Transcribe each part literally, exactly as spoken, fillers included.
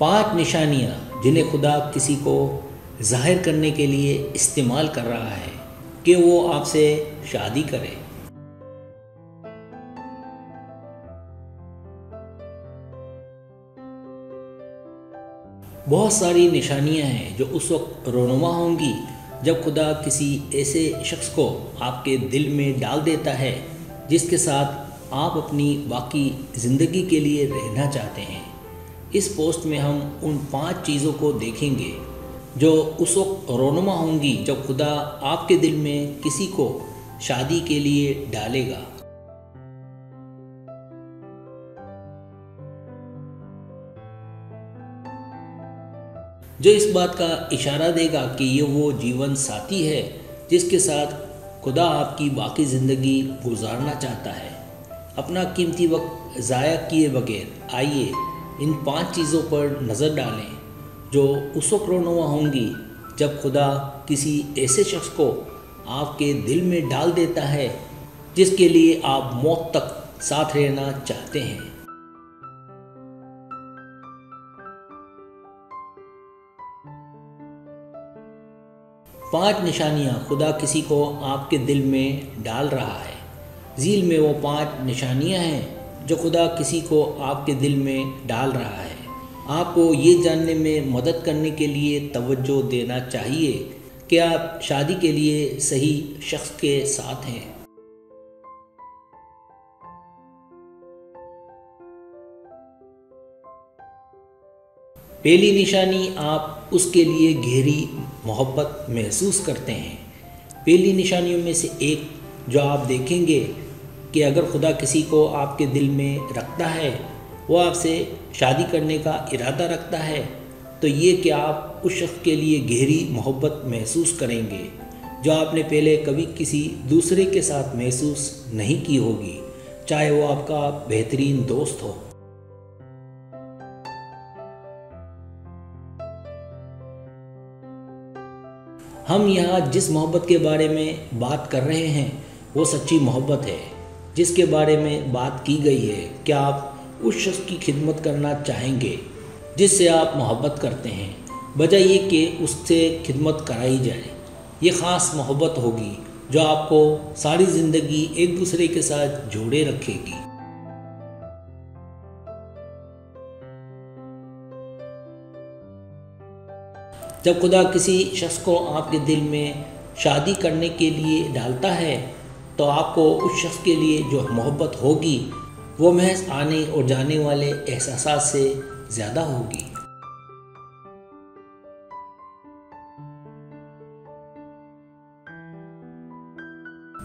पांच निशानियां जिन्हें खुदा किसी को जाहिर करने के लिए इस्तेमाल कर रहा है कि वो आपसे शादी करे। बहुत सारी निशानियां हैं जो उस वक्त रोनुमा होंगी जब खुदा किसी ऐसे शख्स को आपके दिल में डाल देता है जिसके साथ आप अपनी बाकी ज़िंदगी के लिए रहना चाहते हैं। इस पोस्ट में हम उन पांच चीज़ों को देखेंगे जो उस वक्त रोनुमा होंगी जब खुदा आपके दिल में किसी को शादी के लिए डालेगा। जो इस बात का इशारा देगा कि ये वो जीवन साथी है जिसके साथ खुदा आपकी बाकी ज़िंदगी गुजारना चाहता है। अपना कीमती वक्त ज़ाया किए बगैर आइए इन पांच चीज़ों पर नज़र डालें जो उस वक्त रोनुमा होंगी जब खुदा किसी ऐसे शख्स को आपके दिल में डाल देता है जिसके लिए आप मौत तक साथ रहना चाहते हैं। पांच निशानियां खुदा किसी को आपके दिल में डाल रहा है। झील में वो पांच निशानियां हैं जो खुदा किसी को आपके दिल में डाल रहा है। आपको ये जानने में मदद करने के लिए तवज्जो देना चाहिए कि आप शादी के लिए सही शख्स के साथ हैं। पहली निशानी, आप उसके लिए गहरी मोहब्बत महसूस करते हैं। पहली निशानियों में से एक जो आप देखेंगे कि अगर खुदा किसी को आपके दिल में रखता है, वो आपसे शादी करने का इरादा रखता है, तो ये कि आप उस शख्स के लिए गहरी मोहब्बत महसूस करेंगे जो आपने पहले कभी किसी दूसरे के साथ महसूस नहीं की होगी, चाहे वो आपका बेहतरीन दोस्त हो। हम यहाँ जिस मोहब्बत के बारे में बात कर रहे हैं वो सच्ची मोहब्बत है जिसके बारे में बात की गई है कि आप उस शख्स की खिदमत करना चाहेंगे जिससे आप मोहब्बत करते हैं, बजाय ये कि उससे खिदमत कराई जाए। ये ख़ास मोहब्बत होगी जो आपको सारी ज़िंदगी एक दूसरे के साथ जोड़े रखेगी। जब खुदा किसी शख्स को आपके दिल में शादी करने के लिए डालता है तो आपको उस शख्स के लिए जो मोहब्बत होगी वो महज आने और जाने वाले एहसासात से ज़्यादा होगी।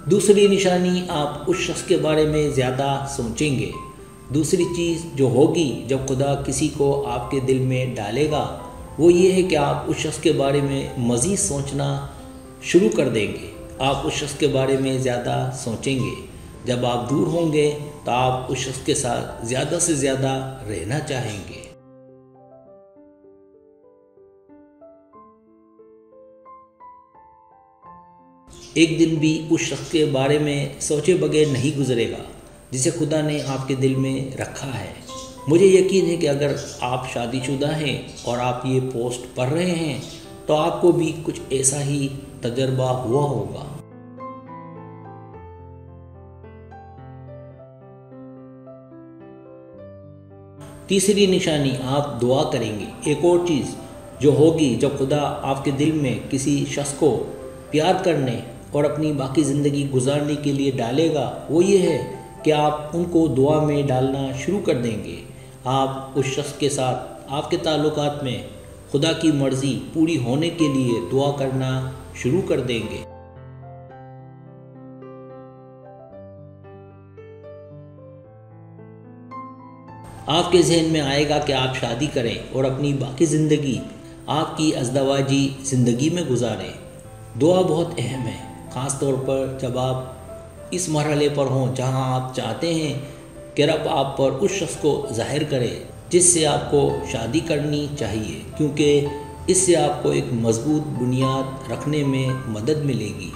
दूसरी निशानी, आप उस शख्स के बारे में ज़्यादा सोचेंगे। दूसरी चीज़ जो होगी जब खुदा किसी को आपके दिल में डालेगा वो ये है कि आप उस शख्स के बारे में मज़ीद सोचना शुरू कर देंगे। आप उस शख्स के बारे में ज़्यादा सोचेंगे। जब आप दूर होंगे तो आप उस शख्स के साथ ज़्यादा से ज़्यादा रहना चाहेंगे। एक दिन भी उस शख्स के बारे में सोचे बगैर नहीं गुजरेगा जिसे खुदा ने आपके दिल में रखा है। मुझे यकीन है कि अगर आप शादीशुदा हैं और आप ये पोस्ट पढ़ रहे हैं तो आपको भी कुछ ऐसा ही तजर्बा हुआ होगा। तीसरी निशानी, आप दुआ करेंगे। एक और चीज़ जो होगी जब खुदा आपके दिल में किसी शख्स को प्यार करने और अपनी बाकी ज़िंदगी गुजारने के लिए डालेगा वो ये है कि आप उनको दुआ में डालना शुरू कर देंगे। आप उस शख्स के साथ आपके ताल्लुकात में खुदा की मर्ज़ी पूरी होने के लिए दुआ करना शुरू कर देंगे। आपके जहन में आएगा कि आप शादी करें और अपनी बाकी ज़िंदगी आपकी अज़दवाजी ज़िंदगी में गुजारें। दुआ बहुत अहम है, ख़ास तौर पर जब आप इस मरहले पर हों जहां आप चाहते हैं कि रब आप पर उस शख्स को ज़ाहिर करे जिससे आपको शादी करनी चाहिए, क्योंकि इससे आपको एक मज़बूत बुनियाद रखने में मदद मिलेगी।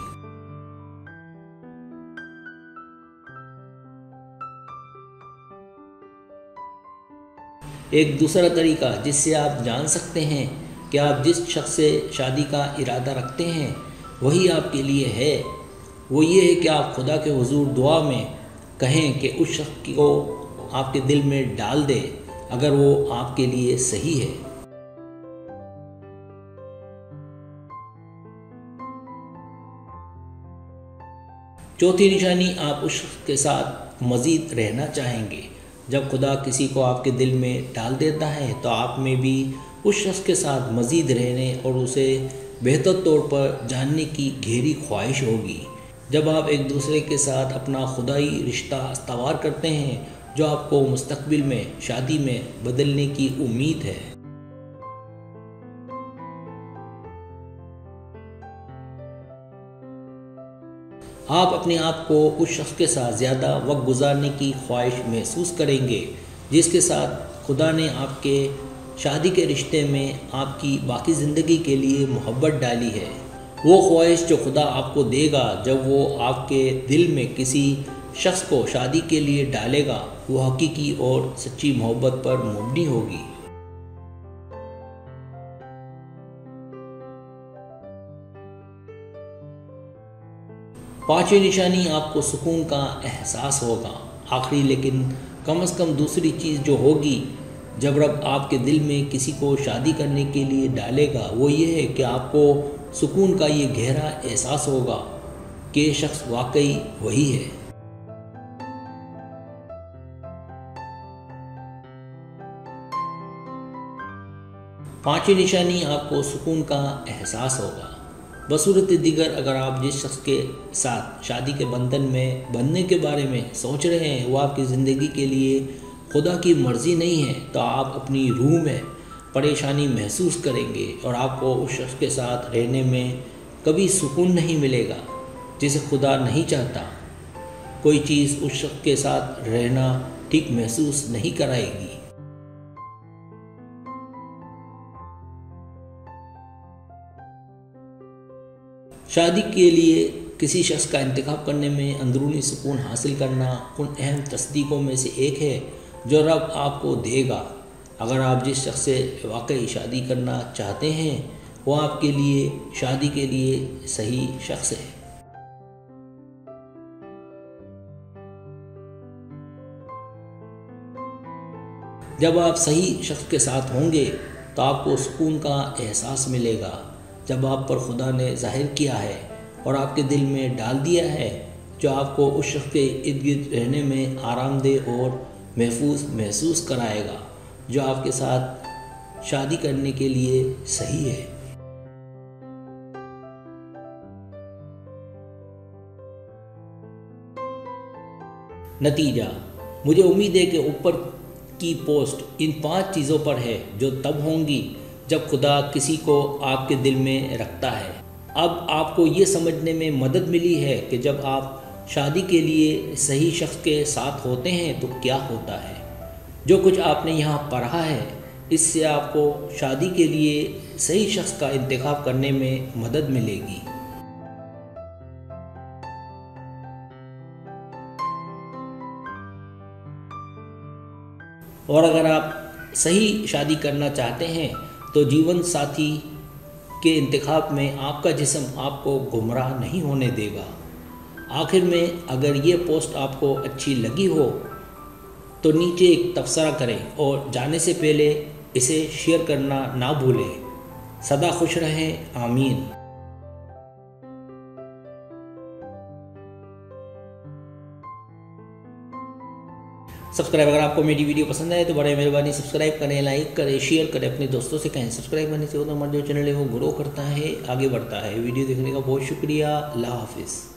एक दूसरा तरीका जिससे आप जान सकते हैं कि आप जिस शख्स से शादी का इरादा रखते हैं वही आपके लिए है, वो ये है कि आप खुदा के हुजूर दुआ में कहें कि उस शख्स को आपके दिल में डाल दे अगर वो आपके लिए सही है। चौथी निशानी, आप उस शख्स के साथ मज़ीद रहना चाहेंगे। जब खुदा किसी को आपके दिल में डाल देता है तो आप में भी उस शख्स के साथ मज़ीद रहने और उसे बेहतर तौर पर जानने की गहरी ख्वाहिश होगी। जब आप एक दूसरे के साथ अपना खुदाई रिश्ता इस्तवार करते हैं जो आपको मुस्तकबिल में शादी में बदलने की उम्मीद है। आप अपने आप को उस शख्स के साथ ज़्यादा वक्त गुजारने की ख्वाहिश महसूस करेंगे जिसके साथ खुदा ने आपके शादी के रिश्ते में आपकी बाकी ज़िंदगी के लिए मोहब्बत डाली है। वो ख्वाहिश जो खुदा आपको देगा जब वो आपके दिल में किसी शख्स को शादी के लिए डालेगा वो हकीकी और सच्ची मोहब्बत पर मुबनी होगी। पाँचवीं निशानी, आपको सुकून का एहसास होगा। आखिरी लेकिन कम अज़ कम दूसरी चीज़ जो होगी जब रब आपके दिल में किसी को शादी करने के लिए डालेगा वो ये है कि आपको सुकून का ये गहरा एहसास होगा कि शख्स वाकई वही है। पाँचवीं निशानी, आपको सुकून का एहसास होगा। बसूरत दीगर, अगर आप जिस शख्स के साथ शादी के बंधन में बंधने के बारे में सोच रहे हैं वो आपकी ज़िंदगी के लिए खुदा की मर्ज़ी नहीं है तो आप अपनी रूह में परेशानी महसूस करेंगे और आपको उस शख्स के साथ रहने में कभी सुकून नहीं मिलेगा जिसे खुदा नहीं चाहता। कोई चीज़ उस शख्स के साथ रहना ठीक महसूस नहीं कराएगी। शादी के लिए किसी शख्स का इंतखाब करने में अंदरूनी सुकून हासिल करना उन अहम तस्दीकों में से एक है जो रब आपको देगा। अगर आप जिस शख्स से वाकई शादी करना चाहते हैं वो आपके लिए शादी के लिए सही शख्स है। जब आप सही शख्स के साथ होंगे तो आपको सुकून का एहसास मिलेगा। जब आप पर खुदा ने जाहिर किया है और आपके दिल में डाल दिया है जो आपको उस शख्स के इर्द गिर्द रहने में आरामदेह और महफूज महसूस कराएगा जो आपके साथ शादी करने के लिए सही है। नतीजा, मुझे उम्मीद है कि ऊपर की पोस्ट इन पांच चीज़ों पर है जो तब होंगी जब खुदा किसी को आपके दिल में रखता है। अब आपको ये समझने में मदद मिली है कि जब आप शादी के लिए सही शख्स के साथ होते हैं तो क्या होता है। जो कुछ आपने यहाँ पढ़ा है इससे आपको शादी के लिए सही शख्स का इंतखाब करने में मदद मिलेगी। और अगर आप सही शादी करना चाहते हैं तो जीवन साथी के इंतखाब में आपका जिस्म आपको गुमराह नहीं होने देगा। आखिर में, अगर ये पोस्ट आपको अच्छी लगी हो तो नीचे एक तबसरा करें और जाने से पहले इसे शेयर करना ना भूलें। सदा खुश रहें। आमीन। सब्सक्राइब, अगर आपको मेरी वीडियो पसंद आए तो बड़ी मेहरबानी सब्सक्राइब करें, लाइक करें, शेयर करें, अपने दोस्तों से कहें। सब्सक्राइब करने से होता हमारा जो चैनल है वो ग्रो करता है, आगे बढ़ता है। वीडियो देखने का बहुत शुक्रिया। अल्लाह हाफिज़।